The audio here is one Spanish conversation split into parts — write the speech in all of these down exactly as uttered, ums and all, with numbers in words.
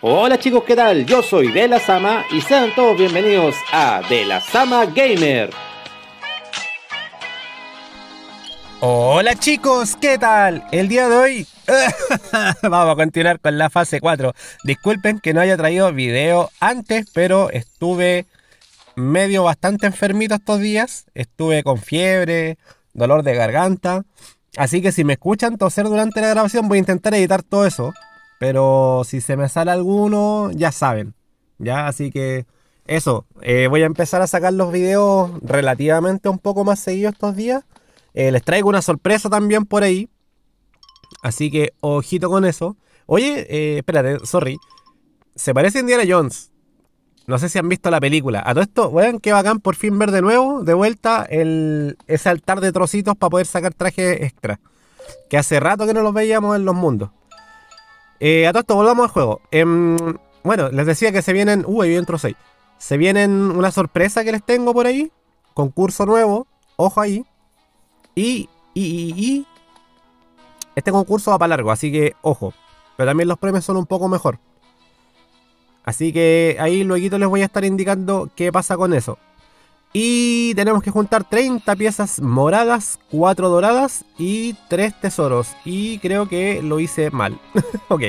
Hola chicos, ¿qué tal? Yo soy De La Sama y sean todos bienvenidos a De La Sama Gamer. Hola chicos, ¿qué tal? El día de hoy vamos a continuar con la fase cuatro. Disculpen que no haya traído video antes, pero estuve medio bastante enfermito estos días. Estuve con fiebre, dolor de garganta. Así que si me escuchan toser durante la grabación, voy a intentar editar todo eso. Pero si se me sale alguno, ya saben, ¿ya? Así que eso, eh, voy a empezar a sacar los videos relativamente un poco más seguidos estos días. Eh, les traigo una sorpresa también por ahí. Así que ojito con eso. Oye, eh, espérate, sorry. Se parece a Indiana Jones. No sé si han visto la película. A todo esto, vean qué bacán por fin ver de nuevo, de vuelta, el, ese altar de trocitos para poder sacar trajes extra. Que hace rato que no los veíamos en los mundos. Eh, a todo esto, volvamos al juego. Eh, bueno, les decía que se vienen... Uh, ahí entro seis. Se vienen una sorpresa que les tengo por ahí. Concurso nuevo. Ojo ahí. Y, y, y, y... este concurso va para largo, así que ojo. Pero también los premios son un poco mejor. Así que ahí luego les voy a estar indicando qué pasa con eso. Y tenemos que juntar treinta piezas moradas, cuatro doradas y tres tesoros. Y creo que lo hice mal. Ok.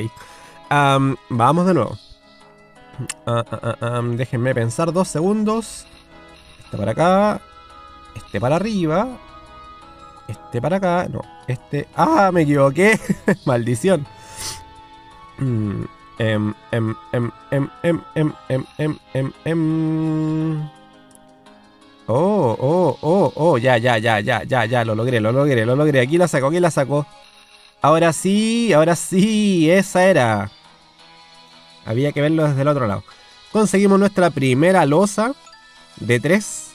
Um, vamos de nuevo. Uh, uh, uh, um, déjenme pensar dos segundos. Este para acá. Este para arriba. Este para acá. No, este... ¡Ah! Me equivoqué. Maldición. Mm, em, em, em, em, em, em, em, em, em, em. Oh, oh, oh, oh, ya, ya, ya, ya, ya, ya, lo logré, lo logré, lo logré. Aquí la saco, aquí la saco. Ahora sí, ahora sí, esa era. Había que verlo desde el otro lado. Conseguimos nuestra primera losa de tres.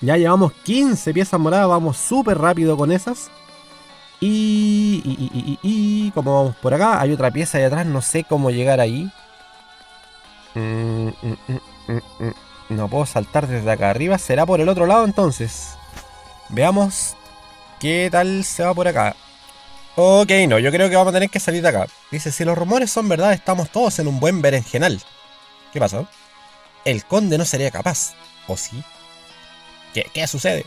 Ya llevamos quince piezas moradas, vamos súper rápido con esas. Y, y, y, y, y, como vamos por acá, hay otra pieza de atrás, no sé cómo llegar ahí. Mm, mm, mm, mm, mm. No puedo saltar desde acá arriba. Será por el otro lado entonces. Veamos qué tal se va por acá. Ok, no, yo creo que vamos a tener que salir de acá. Dice, si los rumores son verdad, estamos todos en un buen berenjenal. ¿Qué pasó? El conde no sería capaz. ¿O sí? ¿Qué, qué sucede?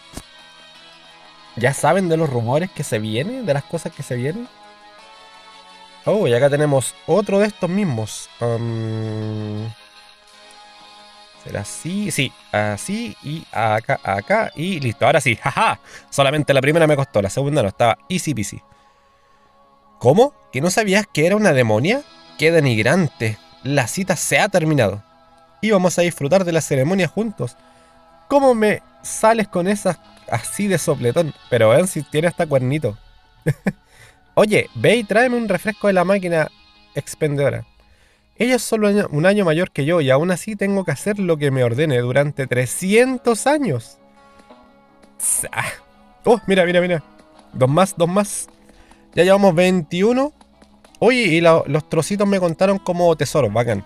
¿Ya saben de los rumores que se vienen? ¿De las cosas que se vienen? Oh, y acá tenemos otro de estos mismos. Um... Será así, sí, así y acá, acá y listo. Ahora sí, jaja. Solamente la primera me costó, la segunda no, estaba easy peasy. ¿Cómo? ¿Que no sabías que era una demonia? ¡Qué denigrante! La cita se ha terminado. Y vamos a disfrutar de la ceremonia juntos. ¿Cómo me sales con esas así de sopletón? Pero vean si tiene hasta cuernito. Oye, ve y tráeme un refresco de la máquina expendedora. Ella es solo un año mayor que yo y aún así tengo que hacer lo que me ordene durante trescientos años. ¡Oh! Mira, mira, mira. Dos más, dos más. Ya llevamos veintiuno. Oye, y la, los trocitos me contaron como tesoros, bacán.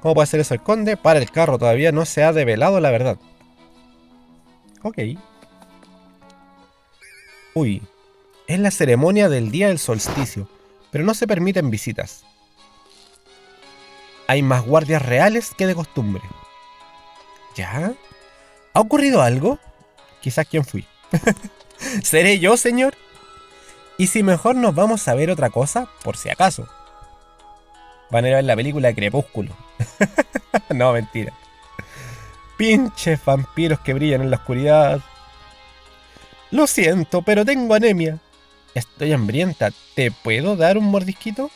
¿Cómo puede ser eso el conde? Para el carro, todavía no se ha develado la verdad. Ok. Uy. Es la ceremonia del día del solsticio, pero no se permiten visitas. Hay más guardias reales que de costumbre. ¿Ya? ¿Ha ocurrido algo? Quizás quién fui. ¿Seré yo, señor? ¿Y si mejor nos vamos a ver otra cosa? Por si acaso. Van a ir a ver la película de Crepúsculo. No, mentira. Pinches vampiros que brillan en la oscuridad. Lo siento, pero tengo anemia. Estoy hambrienta. ¿Te puedo dar un mordisquito?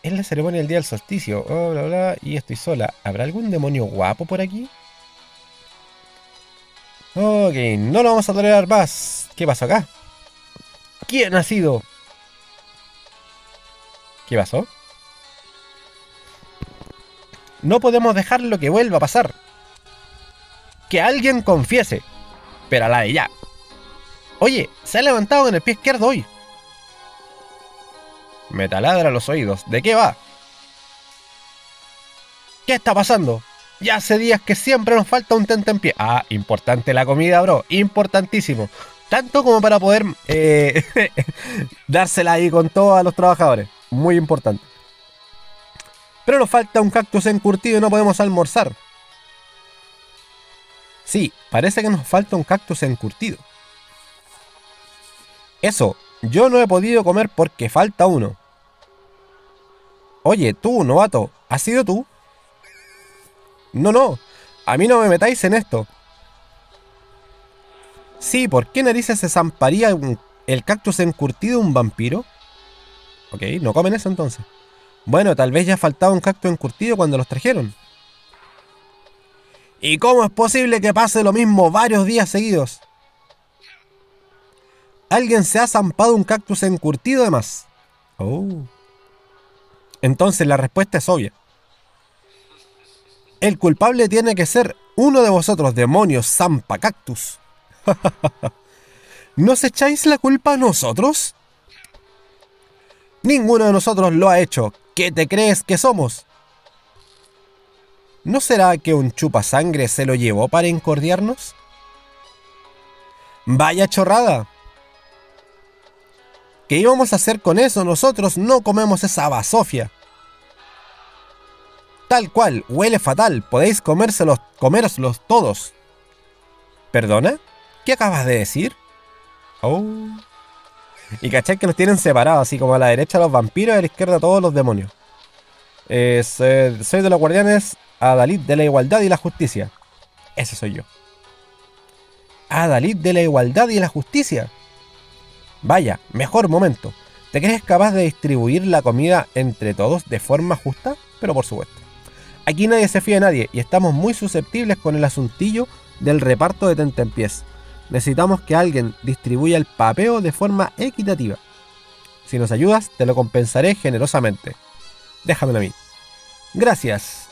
Es la ceremonia del día del solsticio, oh, bla, bla, y estoy sola. ¿Habrá algún demonio guapo por aquí? Ok, no lo vamos a tolerar más. ¿Qué pasó acá? ¿Quién ha sido? ¿Qué pasó? No podemos dejarlo que vuelva a pasar. Que alguien confiese. Pero a la de ya. Oye, se ha levantado en el pie izquierdo hoy. Me taladra los oídos. ¿De qué va? ¿Qué está pasando? Ya hace días que siempre nos falta un tentempié. Ah, importante la comida, bro. Importantísimo. Tanto como para poder eh, dársela ahí con todo a los trabajadores. Muy importante. pero nos falta un cactus encurtido y no podemos almorzar. Sí, parece que nos falta un cactus encurtido. Eso, yo no he podido comer porque falta uno. Oye, tú, novato, ¿has sido tú? No, no, a mí no me metáis en esto. Sí, ¿por qué narices se zamparía un, el cactus encurtido un vampiro? Ok, no comen eso entonces. Bueno, tal vez ya faltaba un cactus encurtido cuando los trajeron. ¿Y cómo es posible que pase lo mismo varios días seguidos? Alguien se ha zampado un cactus encurtido de más. Oh. Entonces la respuesta es obvia. El culpable tiene que ser uno de vosotros, demonios zampa cactus. ¿Nos echáis la culpa a nosotros? Ninguno de nosotros lo ha hecho. ¿Qué te crees que somos? ¿No será que un chupasangre se lo llevó para incordiarnos? ¡Vaya chorrada! ¿Qué íbamos a hacer con eso? Nosotros no comemos esa basofia. Tal cual, huele fatal. Podéis comérselos, comérselos todos. ¿Perdona? ¿Qué acabas de decir? Oh. Y caché que los tienen separados, así como a la derecha los vampiros y a la izquierda todos los demonios. Eh, soy, soy de los guardianes Adalid de la igualdad y la justicia. Ese soy yo. Adalid de la igualdad y la justicia. Vaya, mejor momento. ¿Te crees capaz de distribuir la comida entre todos de forma justa? Pero por supuesto. Aquí nadie se fía de nadie y estamos muy susceptibles con el asuntillo del reparto de tentempiés. Necesitamos que alguien distribuya el papeo de forma equitativa. Si nos ayudas, te lo compensaré generosamente. Déjamelo a mí. Gracias.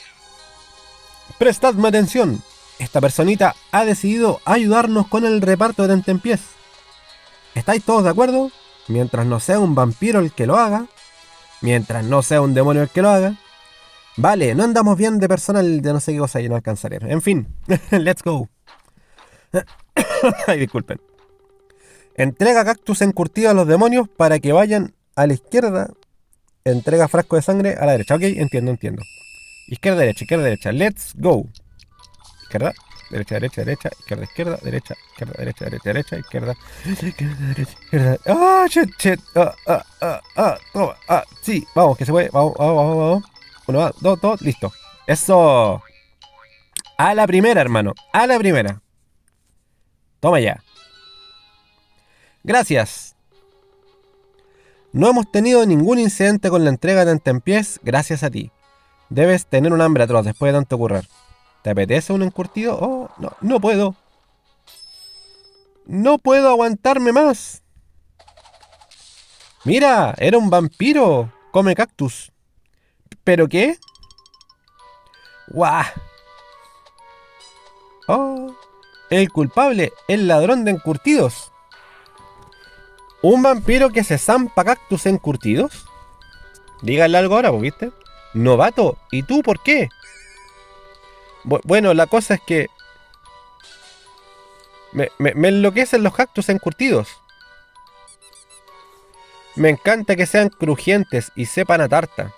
Prestadme atención. Esta personita ha decidido ayudarnos con el reparto de tentempiés. ¿Estáis todos de acuerdo? Mientras no sea un vampiro el que lo haga. Mientras no sea un demonio el que lo haga. Vale, no andamos bien de personal de no sé qué cosa y no alcanzaré. En fin, let's go. Ay, disculpen. Entrega cactus encurtido a los demonios para que vayan a la izquierda. Entrega frasco de sangre a la derecha. Ok, entiendo, entiendo. Izquierda, derecha, izquierda, derecha. Let's go. Izquierda, derecha, derecha, derecha. Izquierda, izquierda, derecha. Izquierda, derecha, derecha, derecha. Izquierda, izquierda, derecha, izquierda. ¡Ah, oh, shit, shit! ¡Ah, ah, ah, ah! Toma, ah, sí. Vamos, que se puede. Vamos, vamos, vamos, vamos. Uno, dos, dos. Listo. Eso. A la primera, hermano. A la primera. Toma ya. Gracias. No hemos tenido ningún incidente con la entrega de tentempiés gracias a ti. Debes tener un hambre atroz después de tanto currar. ¿Te apetece un encurtido? Oh, no, no puedo. No puedo aguantarme más. Mira, era un vampiro. Come cactus. ¿Pero qué? ¡Guau! Oh. El culpable, el ladrón de encurtidos. ¿Un vampiro que se zampa cactus encurtidos? Díganle algo ahora, ¿viste? Novato, ¿y tú por qué? Bu bueno, la cosa es que... Me, me, me enloquecen los cactus encurtidos. Me encanta que sean crujientes y sepan a tarta.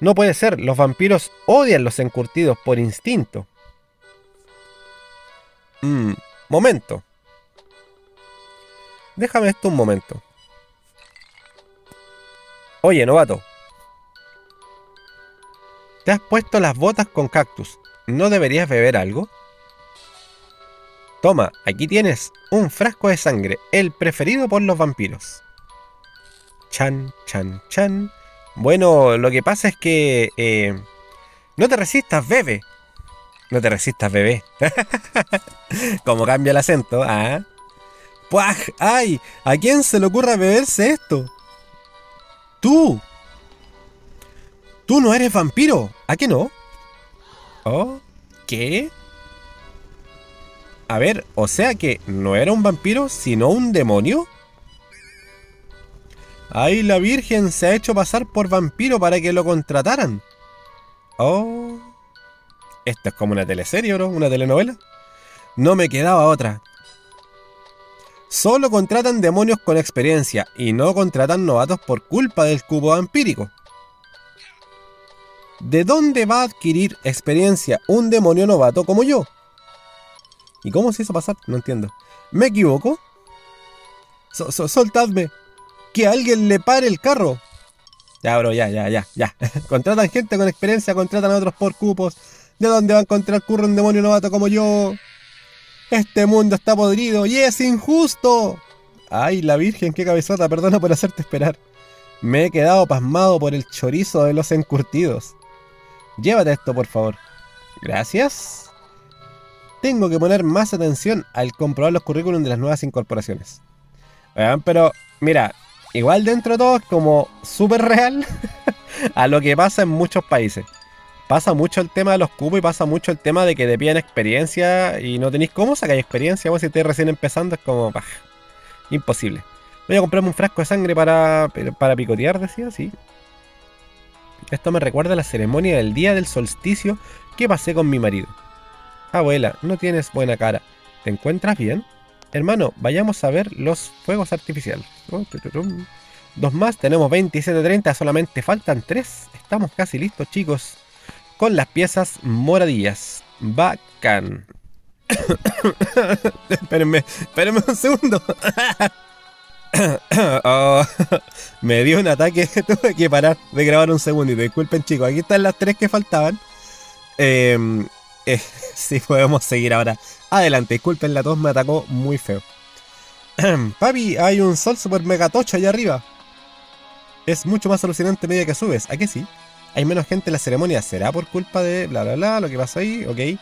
No puede ser, los vampiros odian los encurtidos por instinto. Mm, momento. Déjame esto un momento. Oye, novato. Te has puesto las botas con cactus. ¿No deberías beber algo? Toma, aquí tienes un frasco de sangre, el preferido por los vampiros. Chan, chan, chan. Bueno, lo que pasa es que... Eh, no te resistas, bebe. No te resistas, bebé. Como cambia el acento. ¿Ah? ¡Puaj! ¡Ay! ¿A quién se le ocurra beberse esto? ¡Tú! ¡Tú no eres vampiro! ¿A qué no? ¿Oh? ¿Qué? A ver, o sea que no era un vampiro, sino un demonio. ¡Ay, la Virgen se ha hecho pasar por vampiro para que lo contrataran! ¡Oh! Esto es como una teleserie, bro, una telenovela. No me quedaba otra. Solo contratan demonios con experiencia y no contratan novatos por culpa del cubo vampírico. ¿de dónde va a adquirir experiencia un demonio novato como yo? ¿Y cómo se hizo pasar? No entiendo. ¿Me equivoco? So, so, soltadme. Que alguien le pare el carro. Ya, bro, ya, ya, ya, ya. Contratan gente con experiencia, contratan a otros por cupos. ¿De dónde va a encontrar curro un demonio novato como yo? Este mundo está podrido y es injusto. Ay, la virgen, qué cabezota, perdona por hacerte esperar. Me he quedado pasmado por el chorizo de los encurtidos. Llévate esto, por favor. Gracias. Tengo que poner más atención al comprobar los currículums de las nuevas incorporaciones. Vean, pero, mira, igual dentro de todo es como súper real a lo que pasa en muchos países. Pasa mucho el tema de los cupos y pasa mucho el tema de que te piden experiencia y no tenéis cómo sacar experiencia. Vos, si estáis recién empezando, es como, bah, imposible. Voy a comprarme un frasco de sangre para, para picotear, decía, sí. Esto me recuerda a la ceremonia del día del solsticio que pasé con mi marido. Abuela, no tienes buena cara. ¿Te encuentras bien? Hermano, vayamos a ver los fuegos artificiales. Dos más, tenemos veintisiete treinta, solamente faltan tres. Estamos casi listos, chicos. Con las piezas moradillas. Bacán. espérenme, espérenme un segundo. Oh, me dio un ataque, tuve que parar de grabar un segundito. Disculpen, chicos, aquí están las tres que faltaban. Eh, eh, si sí, podemos seguir ahora. Adelante, disculpen, la tos me atacó muy feo. Papi, hay un sol super megatocho allá arriba. Es mucho más alucinante a medida que subes, ¿a qué sí? Hay menos gente en la ceremonia, ¿será por culpa de bla bla bla lo que pasó ahí? Ok.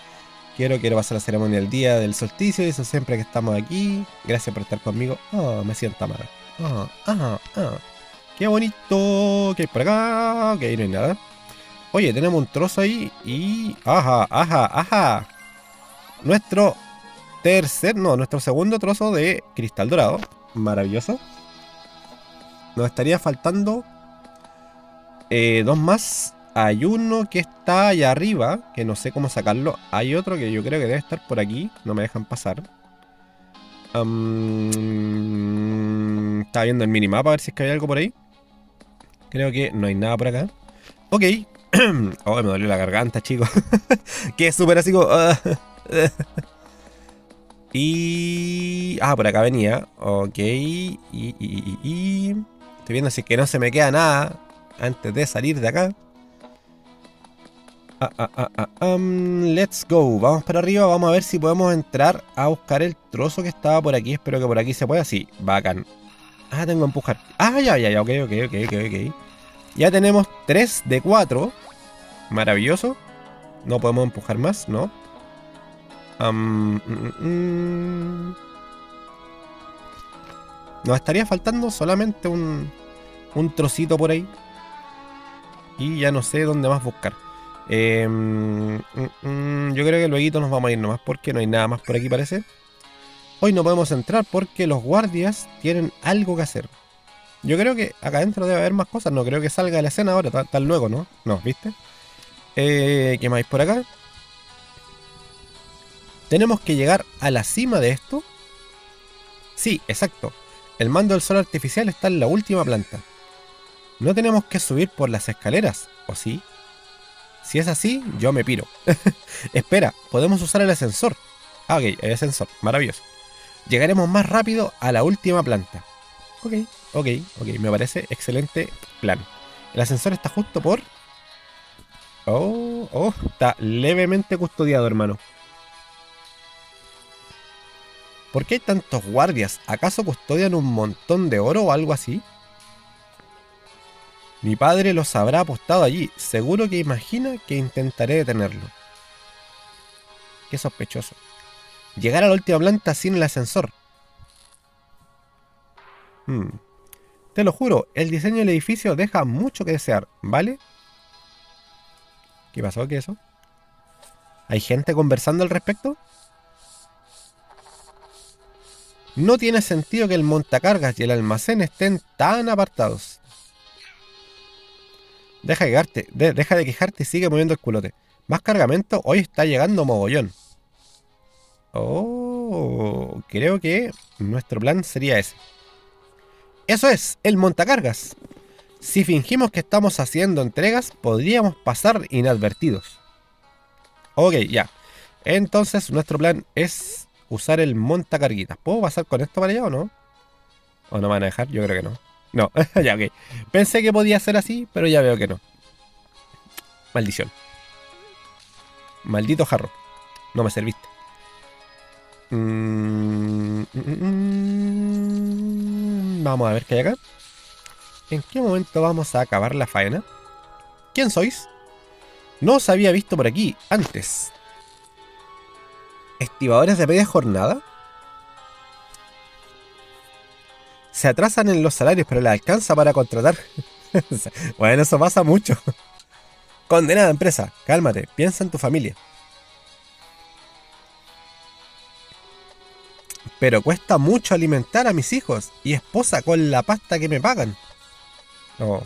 Quiero, quiero pasar la ceremonia el día del solsticio, y eso siempre que estamos aquí. Gracias por estar conmigo. Oh, me siento amado. Oh, oh, oh. Qué bonito. ¿Qué hay por acá? Ok, no hay nada. Oye, tenemos un trozo ahí y... Ajá, ajá, ajá. Nuestro tercer... No, nuestro segundo trozo de cristal dorado. Maravilloso. Nos estaría faltando... Eh, dos más. Hay uno que está allá arriba, que no sé cómo sacarlo. Hay otro que yo creo que debe estar por aquí. No me dejan pasar. Um, estaba viendo el minimapa a ver si es que hay algo por ahí. Creo que no hay nada por acá. Ok. Oh, me dolió la garganta, chicos. Que es súper así como... Y... Ah, por acá venía. Ok. Y, y, y, y... Estoy viendo si es que no se me queda nada antes de salir de acá. Ah, ah, ah, ah, um, let's go. Vamos para arriba, vamos a ver si podemos entrar a buscar el trozo que estaba por aquí. Espero que por aquí se pueda, sí, bacán. Ah, tengo que empujar. Ah, ya, ya, ya, ok, ok, ok, ok, ok. Ya tenemos tres de cuatro. Maravilloso. No podemos empujar más, ¿no? um, mm, mm. Nos estaría faltando solamente un, un trocito por ahí. Y ya no sé dónde más buscar. Eh, mm, mm, yo creo que luego nos vamos a ir nomás porque no hay nada más por aquí, parece. Hoy no podemos entrar porque los guardias tienen algo que hacer. Yo creo que acá adentro debe haber más cosas. No creo que salga de la escena ahora, tal luego, ¿no? No, ¿viste? Eh, ¿Qué más hay por acá? Tenemos que llegar a la cima de esto. Sí, exacto. El mando del sol artificial está en la última planta. No tenemos que subir por las escaleras, ¿o sí? Si es así, yo me piro. Espera, podemos usar el ascensor. Ah, ok, el ascensor, maravilloso. Llegaremos más rápido a la última planta. Ok, ok, ok, me parece excelente plan. El ascensor está justo por... Oh, oh, está levemente custodiado, hermano. ¿Por qué hay tantos guardias? ¿Acaso custodian un montón de oro o algo así? Mi padre los habrá apostado allí. Seguro que imagina que intentaré detenerlo. Qué sospechoso. Llegar a la última planta sin el ascensor. Hmm. Te lo juro, el diseño del edificio deja mucho que desear, ¿vale? ¿Qué pasó? ¿Qué es eso? ¿Hay gente conversando al respecto? No tiene sentido que el montacargas y el almacén estén tan apartados. Deja de quejarte, de, deja de quejarte y sigue moviendo el culote. Más cargamento, hoy está llegando mogollón. Oh, creo que nuestro plan sería ese. Eso es, el montacargas. Si fingimos que estamos haciendo entregas, podríamos pasar inadvertidos. Ok, ya. Entonces nuestro plan es usar el montacarguitas. ¿Puedo pasar con esto para allá o no? ¿O no me van a dejar? Yo creo que no. No, ya, ok. Pensé que podía ser así, pero ya veo que no. Maldición. Maldito jarro. No me serviste. Mm, mm, vamos a ver qué hay acá. ¿En qué momento vamos a acabar la faena? ¿Quién sois? No os había visto por aquí antes. ¿Estibadores de media jornada? Se atrasan en los salarios, pero les alcanza para contratar. Bueno, eso pasa mucho. Condenada empresa, cálmate, piensa en tu familia. Pero cuesta mucho alimentar a mis hijos y esposa con la pasta que me pagan. No.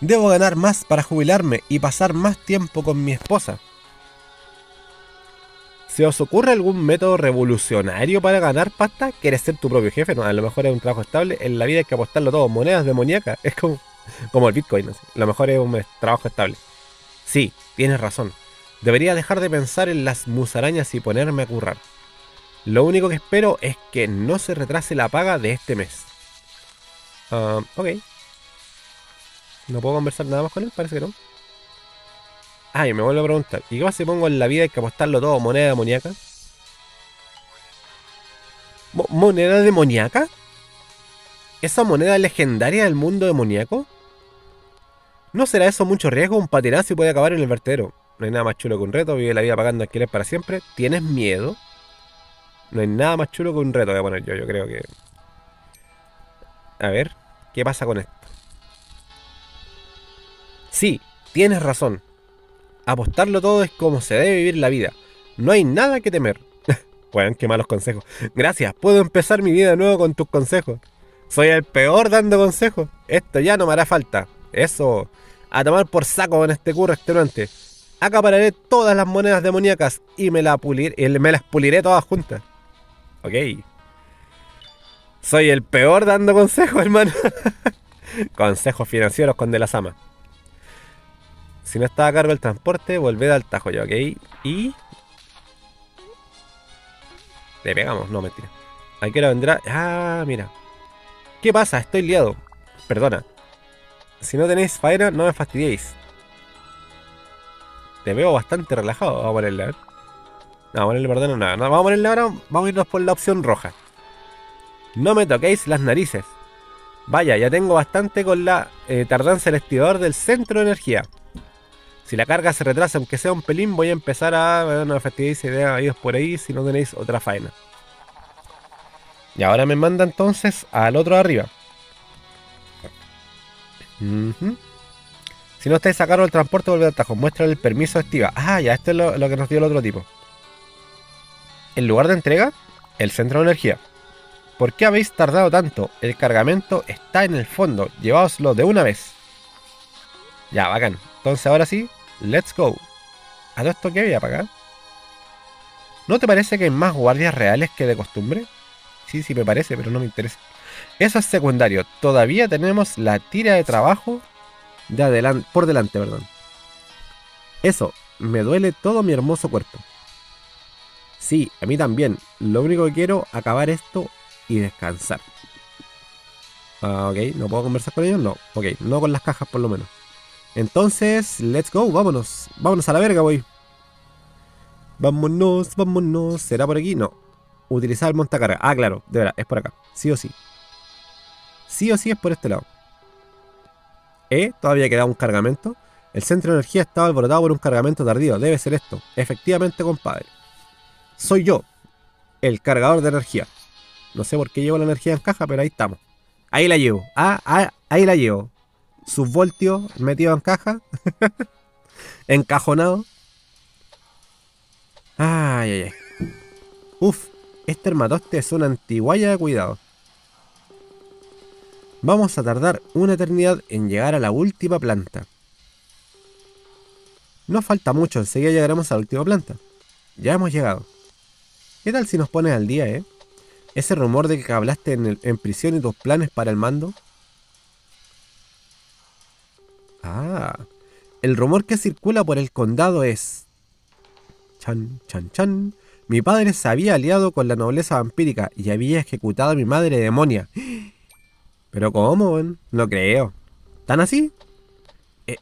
Debo ganar más para jubilarme y pasar más tiempo con mi esposa. ¿Se os ocurre algún método revolucionario para ganar pasta? ¿Quieres ser tu propio jefe? No, a lo mejor es un trabajo estable. En la vida hay que apostarlo todo. Monedas demoníacas. Es como, como el Bitcoin. ¿No? A lo mejor es un trabajo estable. Sí, tienes razón. Debería dejar de pensar en las musarañas y ponerme a currar. Lo único que espero es que no se retrase la paga de este mes. Um, ok. No puedo conversar nada más con él, parece que no. Ah, y me vuelvo a preguntar. ¿Y qué pasa si pongo en la vida hay que apostarlo todo? ¿Moneda demoníaca? ¿Mo ¿Moneda demoníaca? ¿Esa moneda legendaria del mundo demoníaco? ¿No será eso mucho riesgo? Un patinazo y puede acabar en el vertedero. No hay nada más chulo que un reto. Vive la vida pagando alquiler para siempre. ¿Tienes miedo? No hay nada más chulo que un reto. Voy a poner yo, yo creo que... A ver, ¿qué pasa con esto? Sí, tienes razón. Apostarlo todo es como se debe vivir la vida. No hay nada que temer. Bueno, qué malos consejos. Gracias, puedo empezar mi vida de nuevo con tus consejos. Soy el peor dando consejos. Esto ya no me hará falta. Eso, a tomar por saco en este curro extenuante. Acapararé todas las monedas demoníacas y me, la pulir, me las puliré todas juntas. Ok. Soy el peor dando consejos, hermano. Consejos financieros con De La Sama. Si no está a cargo el transporte, volved al tajo ya, ok. Y... le pegamos, no, mentira. ¿A qué hora vendrá? Ah, mira. ¿Qué pasa? Estoy liado. Perdona. Si no tenéis faena, no me fastidiéis. Te veo bastante relajado. Vamos a ponerle, a ver. No, vamos a ponerle, perdón, nada. No, vamos a ponerle ahora, vamos a irnos por la opción roja. No me toquéis las narices. Vaya, ya tengo bastante con la eh, tardanza del estibador del centro de energía. Si la carga se retrasa, aunque sea un pelín, voy a empezar a... Bueno, no me fastidiéis ideas, idos por ahí, si no tenéis otra faena. Y ahora me manda entonces al otro de arriba. Uh-huh. Si no estáis a cargo del transporte, volved al tajo. Muestra el permiso de activa. Ah, ya, esto es lo, lo que nos dio el otro tipo. El lugar de entrega, el centro de energía. ¿Por qué habéis tardado tanto? El cargamento está en el fondo. Lleváoslo de una vez. Ya, bacán. Entonces ahora sí, let's go. ¿A todo esto qué había para acá? ¿No te parece que hay más guardias reales que de costumbre? Sí, sí me parece, pero no me interesa. Eso es secundario. Todavía tenemos la tira de trabajo de adelante, por delante, perdón. Eso, me duele todo mi hermoso cuerpo. Sí, a mí también. Lo único que quiero es acabar esto y descansar. Ah, ok, ¿no puedo conversar con ellos? No, ok, no con las cajas por lo menos. Entonces, let's go, vámonos. Vámonos a la verga, boy. Vámonos, vámonos. ¿Será por aquí? No. Utilizar el montacarga. Ah, claro, de verdad, es por acá. Sí o sí. Sí o sí es por este lado. ¿Eh? Todavía queda un cargamento. El centro de energía estaba alborotado por un cargamento tardío. Debe ser esto. Efectivamente, compadre. Soy yo, el cargador de energía. No sé por qué llevo la energía en caja, pero ahí estamos. Ahí la llevo. Ah, ah, ahí la llevo. Subvoltio metido en caja. Encajonado. Ay, ay, ay. Uf, este hermatoste es una antiguaya de cuidado. Vamos a tardar una eternidad en llegar a la última planta. No falta mucho, enseguida llegaremos a la última planta. Ya hemos llegado. ¿Qué tal si nos pones al día, eh? Ese rumor de que hablaste en, el, en prisión y tus planes para el mando. Ah, el rumor que circula por el condado es... Chan, chan, chan. Mi padre se había aliado con la nobleza vampírica y había ejecutado a mi madre demonia. Pero ¿cómo? No creo. ¿Tan así?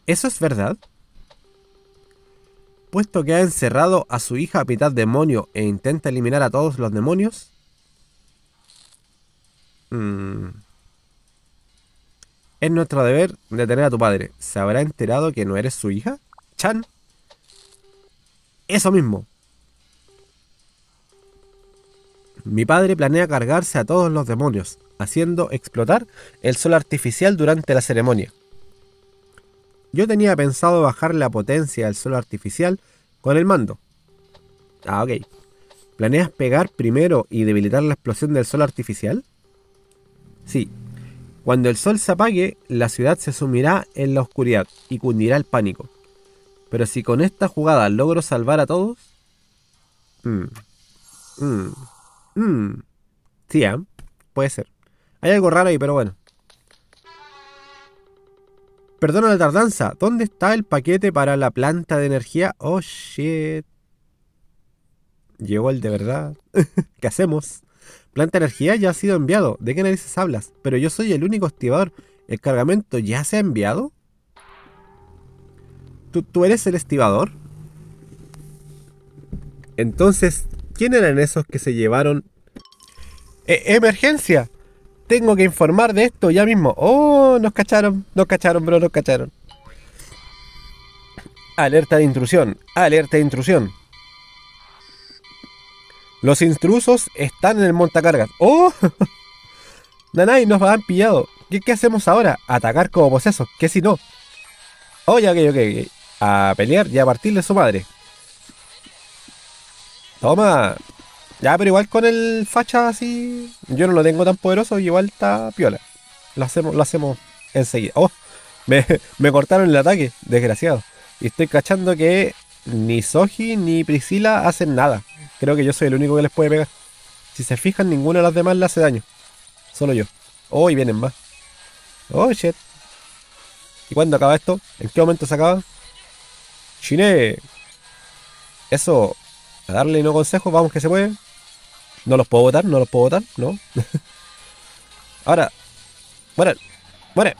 ¿Eso es verdad? Puesto que ha encerrado a su hija a mitad demonio e intenta eliminar a todos los demonios. Mm. Es nuestro deber detener a tu padre. ¿Se habrá enterado que no eres su hija? Chan. Eso mismo. Mi padre planea cargarse a todos los demonios, haciendo explotar el sol artificial durante la ceremonia. Yo tenía pensado bajar la potencia del sol artificial con el mando. Ah, ok. ¿Planeas pegar primero y debilitar la explosión del sol artificial? Sí. Cuando el sol se apague, la ciudad se sumirá en la oscuridad y cundirá el pánico. Pero si con esta jugada logro salvar a todos... Mm. Mm. Mm. Sí, ¿eh? Puede ser. Hay algo raro ahí, pero bueno. Perdona la tardanza. ¿Dónde está el paquete para la planta de energía? Oh, shit. Llegó el de verdad. ¿Qué hacemos? Planta de energía ya ha sido enviado. ¿De qué narices hablas? Pero yo soy el único estibador. ¿El cargamento ya se ha enviado? ¿Tú, tú eres el estibador? Entonces, ¿quién eran esos que se llevaron? E- ¡Emergencia! Tengo que informar de esto ya mismo. Oh, nos cacharon, nos cacharon, bro, nos cacharon. Alerta de intrusión, alerta de intrusión. Los intrusos están en el montacargas. Oh, Nanay, nos han pillado. ¿Qué, qué hacemos ahora? Atacar como posesos, ¿qué si no? Oh, ya, ok, ok, ok. A pelear y a partir de su madre. Toma. Ya, pero igual con el facha así... Yo no lo tengo tan poderoso y igual está piola. Lo hacemos, lo hacemos enseguida. ¡Oh! Me, me cortaron el ataque, desgraciado. Y estoy cachando que ni Soji ni Priscila hacen nada. Creo que yo soy el único que les puede pegar. Si se fijan, ninguno de los demás le hace daño. Solo yo. ¡Oh! Y vienen más. ¡Oh, shit! ¿Y cuándo acaba esto? ¿En qué momento se acaba? ¡Chine! Eso... A darle no consejos, vamos que se puede. No los puedo botar, no los puedo botar, no. Ahora, muere, muere.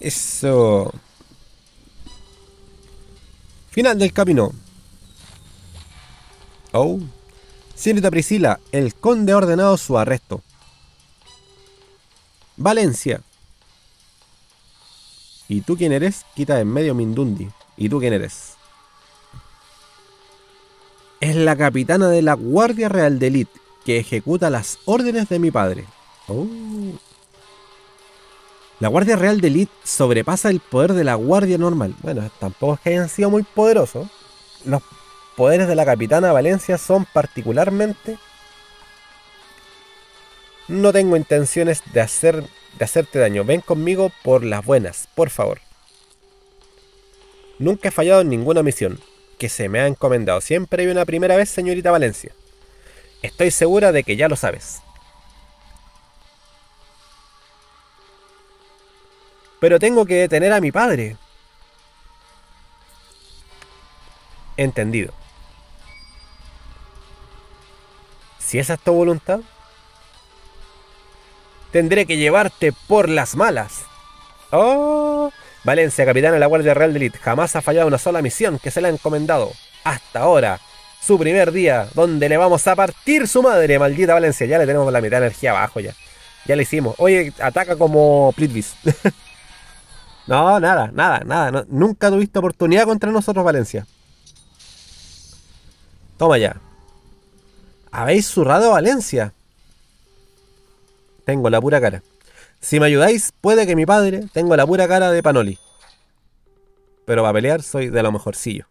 Eso. Final del camino. Oh. Señorita Priscila, el conde ha ordenado su arresto. Valencia. ¿Y tú quién eres? Quita de en medio Mindundi. ¿Y tú quién eres? Es la capitana de la Guardia Real de Elite, que ejecuta las órdenes de mi padre. Oh. La Guardia Real de Elite sobrepasa el poder de la Guardia normal. Bueno, tampoco es que hayan sido muy poderosos. Los poderes de la capitana Valencia son particularmente... No tengo intenciones de, hacer, de hacerte daño. Ven conmigo por las buenas, por favor. Nunca he fallado en ninguna misión que se me ha encomendado. Siempre hay una primera vez, señorita Valencia. Estoy segura de que ya lo sabes. Pero tengo que detener a mi padre. Entendido. Si esa es tu voluntad, tendré que llevarte por las malas. ¡Oh! Valencia, capitana de la Guardia Real de Elite, jamás ha fallado una sola misión que se le ha encomendado. Hasta ahora, su primer día, donde le vamos a partir su madre, maldita Valencia. Ya le tenemos la mitad de energía abajo ya. Ya le hicimos. Oye, ataca como Plitvis. No, nada, nada, nada. No, nunca tuviste oportunidad contra nosotros, Valencia. Toma ya. ¿Habéis zurrado a Valencia? Tengo la pura cara. Si me ayudáis, puede que mi padre... Tengo la pura cara de Panoli. Pero para pelear soy de lo mejorcillo.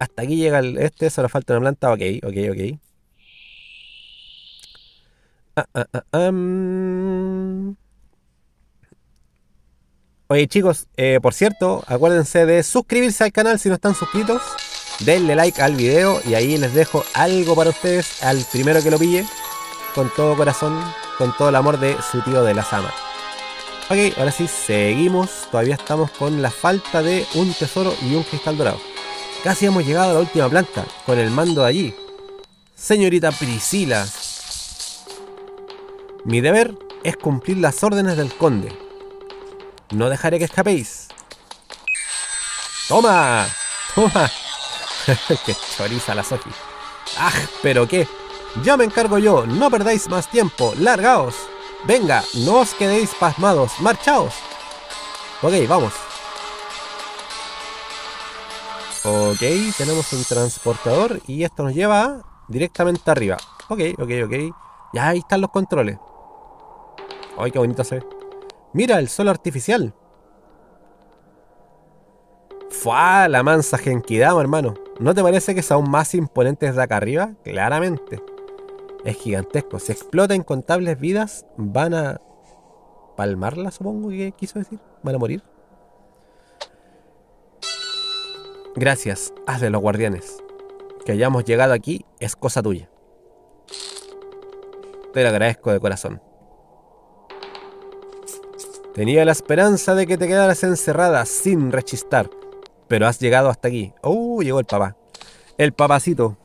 Hasta aquí llega el este, solo falta una planta. Ok, ok, ok. Ah, ah, ah, um. Oye chicos, eh, por cierto, acuérdense de suscribirse al canal si no están suscritos. Denle like al video y ahí les dejo algo para ustedes al primero que lo pille. Con todo corazón, con todo el amor de su tío De La Sama. Ok, ahora sí, seguimos. Todavía estamos con la falta de un tesoro y un cristal dorado. Casi hemos llegado a la última planta, con el mando de allí. Señorita Priscila, mi deber es cumplir las órdenes del conde. No dejaré que escapéis. ¡Toma! ¡Toma! ¡Qué choriza la Soji! ¡Ah, pero qué! ¡Ya me encargo yo! ¡No perdáis más tiempo! ¡Largaos! ¡Venga! ¡No os quedéis pasmados! ¡Marchaos! Ok, vamos. Ok, tenemos un transportador y esto nos lleva directamente arriba. Ok, ok, ok. Ya ahí están los controles. ¡Ay, qué bonito se ve! ¡Mira, el sol artificial! ¡Fua! La mansa genkidama, hermano. ¿No te parece que es aún más imponente desde acá arriba? Claramente. Es gigantesco. Si explota incontables vidas, van a palmarla, supongo que quiso decir. Van a morir. Gracias, haz de los guardianes. Que hayamos llegado aquí es cosa tuya. Te lo agradezco de corazón. Tenía la esperanza de que te quedaras encerrada sin rechistar, pero has llegado hasta aquí. ¡Uh! Llegó el papá. El papacito.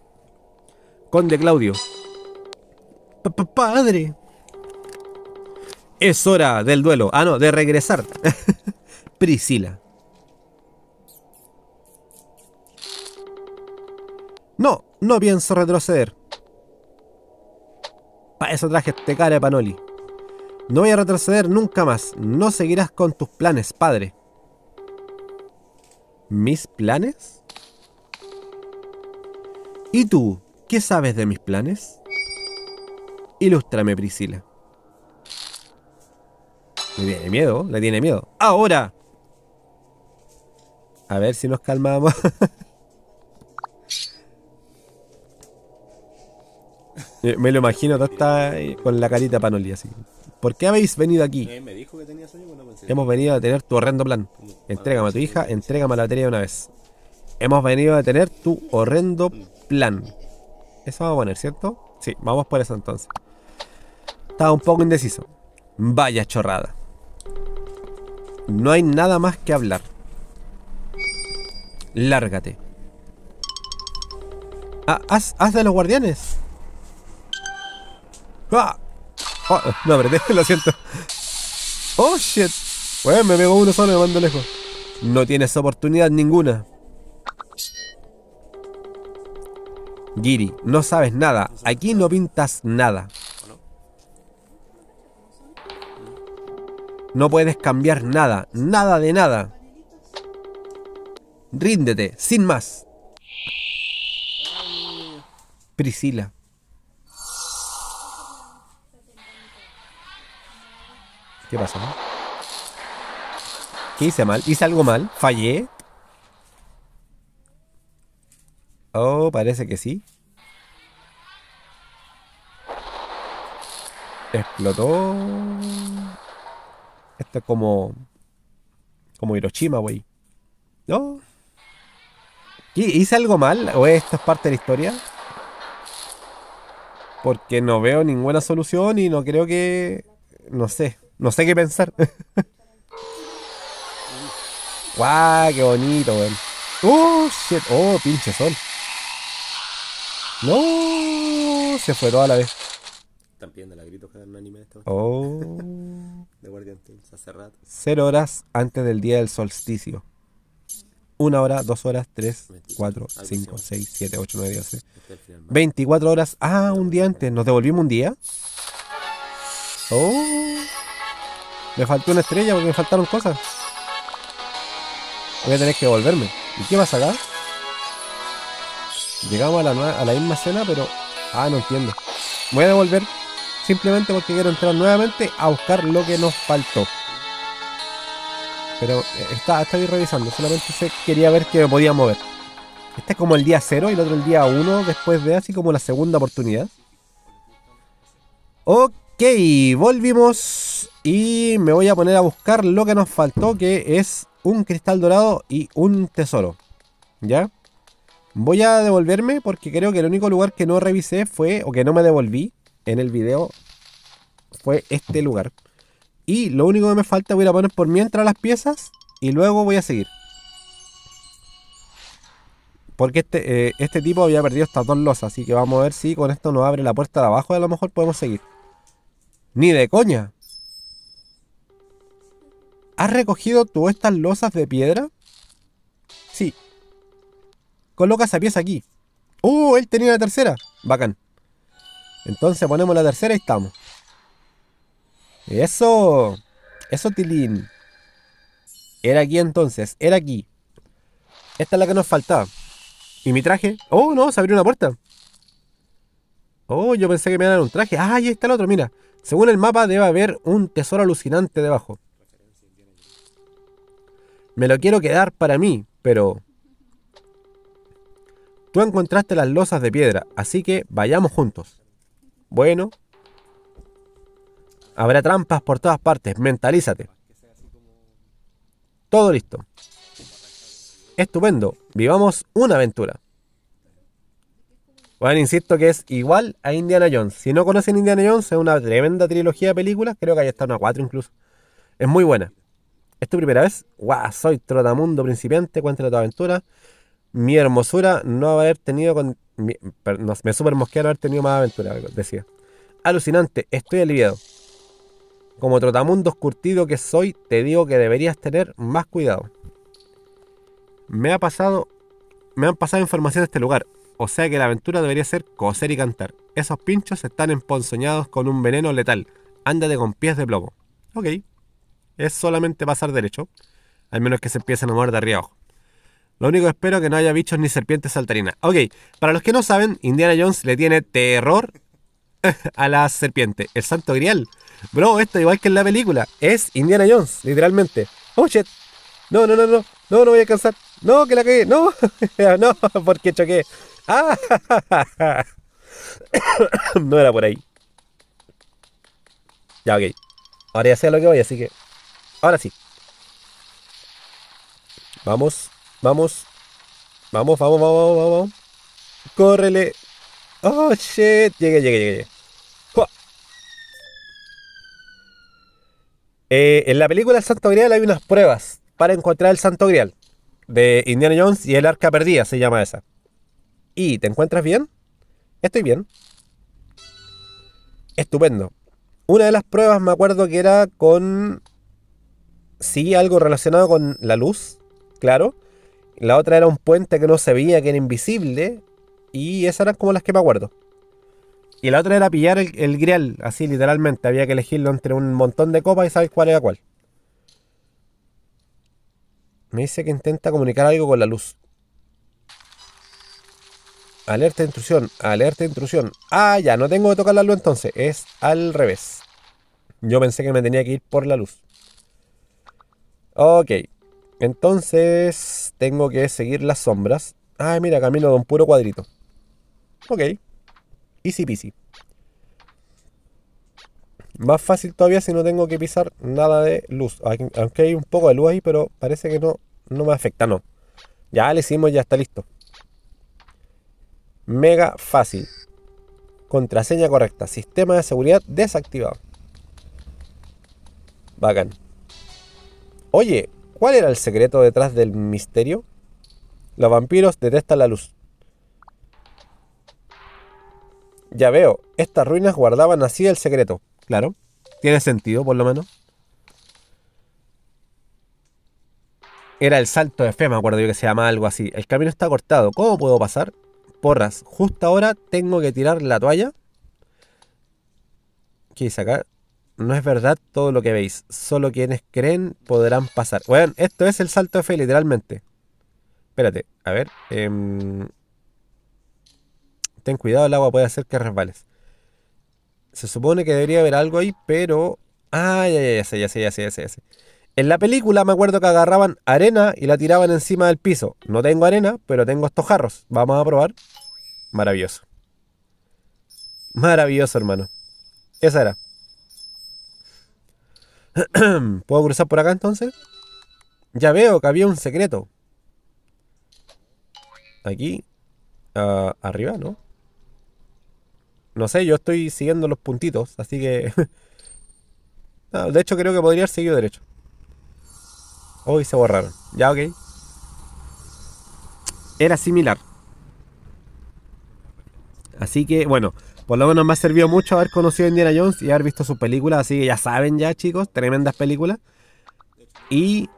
Conde Claudio. ¡Padre! Es hora del duelo. Ah, no, de regresar. Priscila. No, no pienso retroceder. Para eso traje este cara de panoli. No voy a retroceder nunca más. No seguirás con tus planes, padre. ¿Mis planes? ¿Y tú? ¿Qué sabes de mis planes? Ilústrame, Priscila. Le tiene miedo, le tiene miedo. ¡Ahora! A ver si nos calmamos. Me lo imagino, todo está con la carita panoli así. ¿Por qué habéis venido aquí? Eh, me dijo que tenía sueño, bueno, pensé. Hemos venido a tener tu horrendo plan. Entrégame a tu hija, entrégame a la batería de una vez. Hemos venido a tener tu horrendo plan. Eso vamos a poner, ¿cierto? Sí, vamos por eso entonces. Estaba un poco indeciso. Vaya chorrada. No hay nada más que hablar. Lárgate. Ah, haz, haz de los guardianes. ¡Ah! Oh, no apreté, lo siento. Oh shit. Bueno, me pegó uno solo y me mando lejos. No tienes oportunidad ninguna. Giri, no sabes nada. Aquí no pintas nada. No puedes cambiar nada. Nada de nada. Ríndete, sin más. Priscila. ¿Qué pasó? ¿Qué hice mal? ¿Hice algo mal? ¿Fallé? Oh, parece que sí. Explotó. Esto es como... como Hiroshima, güey. ¿No? ¿Hice algo mal? ¿O esto es parte de la historia? Porque no veo ninguna solución y no creo que... no sé. No sé qué pensar. ¡Guau! ¡Qué bonito, weón! ¡Oh, shit! ¡Oh, pinche sol! ¡No! Se fue toda la vez. Están pidiendo la grito que dan un anime de esta vez. ¡Oh! De Guardian Tales, hace rato. Cero horas antes del día del solsticio. Una hora, dos horas, tres, cuatro, cinco, seis, siete, ocho, nueve, diez. Veinticuatro horas. ¡Ah, un día antes! ¿Nos devolvimos un día? ¡Oh! Me faltó una estrella porque me faltaron cosas. Voy a tener que devolverme. ¿Y qué pasa acá? Llegamos a la, a la misma escena, pero... ah, no entiendo. Voy a devolver simplemente porque quiero entrar nuevamente a buscar lo que nos faltó. Pero está, está ahí revisando. Solamente se quería ver que me podía mover. Este es como el día cero y el otro el día uno. Después de así como la segunda oportunidad. Ok, volvimos. Y me voy a poner a buscar lo que nos faltó, que es un cristal dorado y un tesoro. ¿Ya? Voy a devolverme porque creo que el único lugar que no revisé fue, o que no me devolví en el video, fue este lugar. Y lo único que me falta, voy a poner por mientras las piezas y luego voy a seguir. Porque este, eh, este tipo había perdido estas dos losas, así que vamos a ver si con esto nos abre la puerta de abajo y a lo mejor podemos seguir. ¡Ni de coña! ¿Has recogido tú estas losas de piedra? Sí. Coloca esa pieza aquí. ¡Uh! Él tenía la tercera. Bacán. Entonces ponemos la tercera y estamos. ¡Eso! ¡Eso, Tilín! Era aquí entonces. Era aquí. Esta es la que nos faltaba. ¿Y mi traje? ¡Oh, no! Se abrió una puerta. Oh, yo pensé que me iban a dar un traje. ¡Ah, ahí está el otro! Mira. Según el mapa debe haber un tesoro alucinante debajo. Me lo quiero quedar para mí, pero... Tú encontraste las losas de piedra, así que vayamos juntos. Bueno. Habrá trampas por todas partes. Mentalízate. Todo listo. Estupendo. Vivamos una aventura. Bueno, insisto que es igual a Indiana Jones. Si no conocen Indiana Jones, es una tremenda trilogía de películas. Creo que ahí está una cuatro incluso. Es muy buena. ¿Es tu primera vez? ¡Guau! Soy trotamundo principiante. Cuéntale tu aventura. Mi hermosura no haber tenido... Con... Mi... No, me super mosquea no haber tenido más aventura, decía. Alucinante. Estoy aliviado. Como trotamundos curtido que soy, te digo que deberías tener más cuidado. Me ha pasado... Me han pasado información de este lugar. O sea que la aventura debería ser coser y cantar. Esos pinchos están emponzoñados con un veneno letal. Ándate con pies de plomo. Ok. Es solamente pasar derecho. Al menos que se empiecen a mover de arriba abajo. Lo único que espero es que no haya bichos ni serpientes saltarinas. Ok. Para los que no saben, Indiana Jones le tiene terror a la serpiente. El Santo Grial. Bro, esto igual que en la película. Es Indiana Jones, literalmente. Oh, shit. No, no, no, no. No, no voy a alcanzar. No, que la cagué. No. No, porque choqué. Ah, no era por ahí. Ya, ok. Ahora ya sé a lo que voy, así que... Ahora sí. Vamos, vamos. Vamos, vamos, vamos, vamos, vamos. Córrele. Oh, shit. Llegué, llegué, llegué. Eh, en la película El Santo Grial hay unas pruebas para encontrar el Santo Grial. De Indiana Jones y el Arca Perdida se llama esa. ¿Y te encuentras bien? Estoy bien. Estupendo. Una de las pruebas me acuerdo que era con... Sí, algo relacionado con la luz, claro. La otra era un puente que no se veía, que era invisible. Y esas eran como las que me acuerdo. Y la otra era pillar el, el grial, así literalmente. Había que elegirlo entre un montón de copas y saber cuál era cuál. Me dice que intenta comunicar algo con la luz. Alerta de intrusión, alerta de intrusión. Ah, ya, no tengo que tocar la luz entonces. Es al revés. Yo pensé que me tenía que ir por la luz. Ok. Entonces tengo que seguir las sombras. Ah, mira, camino de un puro cuadrito. Ok. Easy peasy. Más fácil todavía si no tengo que pisar nada de luz. Aunque hay un poco de luz ahí, pero parece que no, no me afecta, no. Ya le hicimos, ya está listo. Mega fácil. Contraseña correcta. Sistema de seguridad desactivado. Bacán. Oye, ¿cuál era el secreto detrás del misterio? Los vampiros detestan la luz. Ya veo. Estas ruinas guardaban así el secreto. Claro. Tiene sentido, por lo menos. Era el salto de fe, me acuerdo yo que se llama algo así. El camino está cortado. ¿Cómo puedo pasar? Porras, justo ahora tengo que tirar la toalla. ¿Qué dice acá? No es verdad todo lo que veis. Solo quienes creen podrán pasar. Bueno, esto es el salto de fe, literalmente. Espérate, a ver. Eh, ten cuidado, el agua puede hacer que resbales. Se supone que debería haber algo ahí, pero... Ah, ya, ya, ya sé, ya sé, ya sé, ya sé, ya sé. En la película me acuerdo que agarraban arena y la tiraban encima del piso. No tengo arena, pero tengo estos jarros. Vamos a probar. Maravilloso. Maravilloso, hermano. Esa era. ¿Puedo cruzar por acá entonces? Ya veo que había un secreto. Aquí. Uh, arriba, ¿no? No sé, yo estoy siguiendo los puntitos, así que... No, de hecho creo que podría haber seguido derecho. Hoy oh, se borraron. Ya, ok. Era similar. Así que, bueno, por lo menos me ha servido mucho haber conocido a Indiana Jones y haber visto sus películas. Así que ya saben ya, chicos, tremendas películas. Y...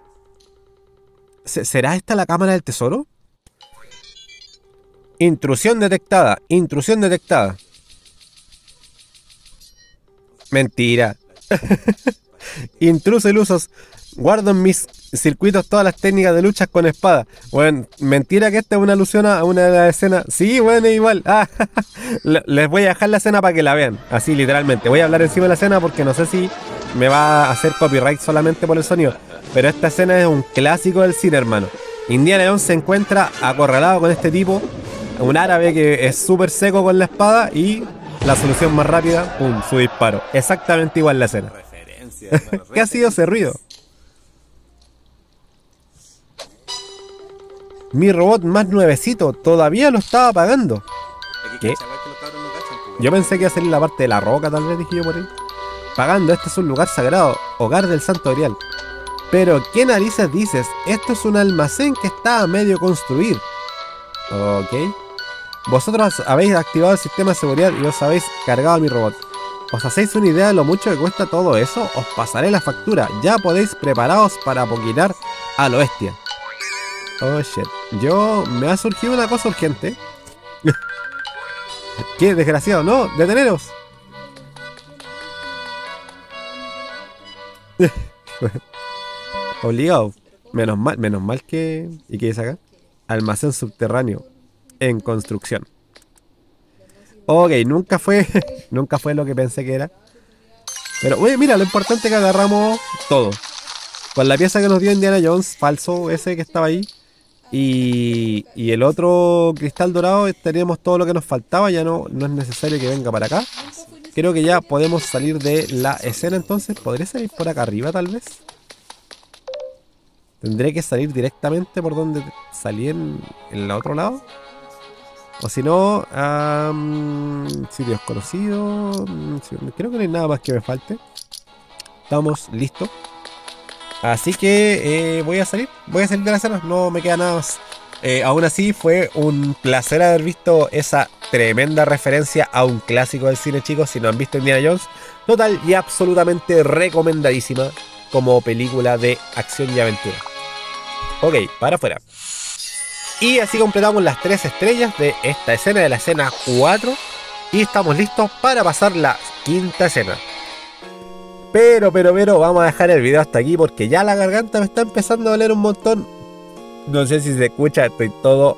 ¿será esta la cámara del tesoro? Intrusión detectada, intrusión detectada. Mentira. Intruso ilusos. Guardo en mis circuitos todas las técnicas de luchas con espada. Bueno, mentira que esta es una alusión a una de las escenas. Sí, bueno, es igual. Ah, les voy a dejar la escena para que la vean. Así, literalmente. Voy a hablar encima de la escena porque no sé si me va a hacer copyright solamente por el sonido. Pero esta escena es un clásico del cine, hermano. Indiana Jones se encuentra acorralado con este tipo, un árabe que es súper seco con la espada, y la solución más rápida, pum, su disparo. Exactamente igual la escena. Hermano, ¿qué ha sido ese ruido? Mi robot más nuevecito todavía lo estaba apagando. ¿Qué? Yo pensé que iba a salir la parte de la roca, tal vez, dije yo por ahí. Pagando, este es un lugar sagrado, hogar del Santo Grial. Pero, ¿qué narices dices? Esto es un almacén que está a medio construir. Ok. Vosotros habéis activado el sistema de seguridad y os habéis cargado a mi robot. ¿Os hacéis una idea de lo mucho que cuesta todo eso? Os pasaré la factura. Ya podéis prepararos para apoquinar a la bestia. Oh shit. Yo... me ha surgido una cosa urgente. Qué desgraciado, ¿no? Deteneros. Obligado. Menos mal, menos mal que... ¿Y qué dice acá? Almacén subterráneo en construcción. Ok, nunca fue nunca fue lo que pensé que era. Pero, oye, mira, lo importante es que agarramos todo. Con la pieza que nos dio Indiana Jones, falso, ese que estaba ahí. Y, y el otro cristal dorado, estaríamos todo lo que nos faltaba. Ya no, no es necesario que venga para acá. Creo que ya podemos salir de la escena entonces. ¿Podré salir por acá arriba tal vez? ¿Tendré que salir directamente por donde salí en, en el otro lado? O si no, um, sitios conocidos. Creo que no hay nada más que me falte. Estamos listos. Así que eh, voy a salir. Voy a salir de la escena. No me queda nada más. Eh, aún así, fue un placer haber visto esa tremenda referencia a un clásico del cine, chicos. Si no han visto Indiana Jones, total y absolutamente recomendadísima como película de acción y aventura. Ok, para afuera. Y así completamos las tres estrellas de esta escena, de la escena cuatro. Y estamos listos para pasar la quinta escena. Pero, pero, pero, vamos a dejar el video hasta aquí porque ya la garganta me está empezando a doler un montón. No sé si se escucha, estoy todo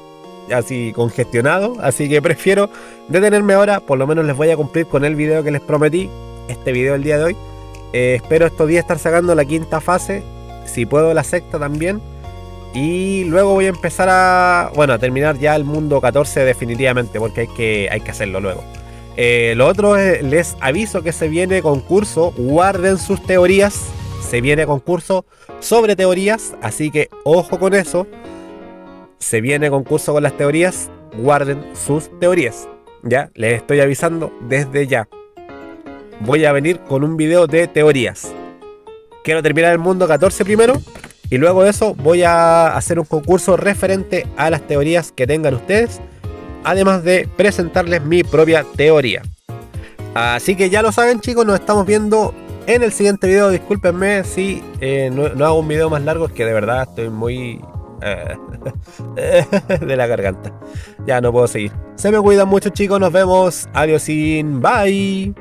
así congestionado. Así que prefiero detenerme ahora. Por lo menos les voy a cumplir con el video que les prometí. Este video el día de hoy. Eh, espero estos días estar sacando la quinta fase. Si puedo la sexta también. Y luego voy a empezar a... bueno, a terminar ya el mundo catorce definitivamente, porque hay que, hay que hacerlo luego. Eh, lo otro es, les aviso que se viene concurso. Guarden sus teorías. Se viene concurso sobre teorías. Así que ojo con eso. Se viene concurso con las teorías. Guarden sus teorías. Ya, les estoy avisando desde ya. Voy a venir con un video de teorías. Quiero terminar el mundo catorce primero. Y luego de eso voy a hacer un concurso referente a las teorías que tengan ustedes. Además de presentarles mi propia teoría. Así que ya lo saben, chicos, nos estamos viendo en el siguiente video. Discúlpenme si eh, no, no hago un video más largo, es que de verdad estoy muy... de la garganta. Ya no puedo seguir. Se me cuidan mucho, chicos. Nos vemos. Adiós, bye.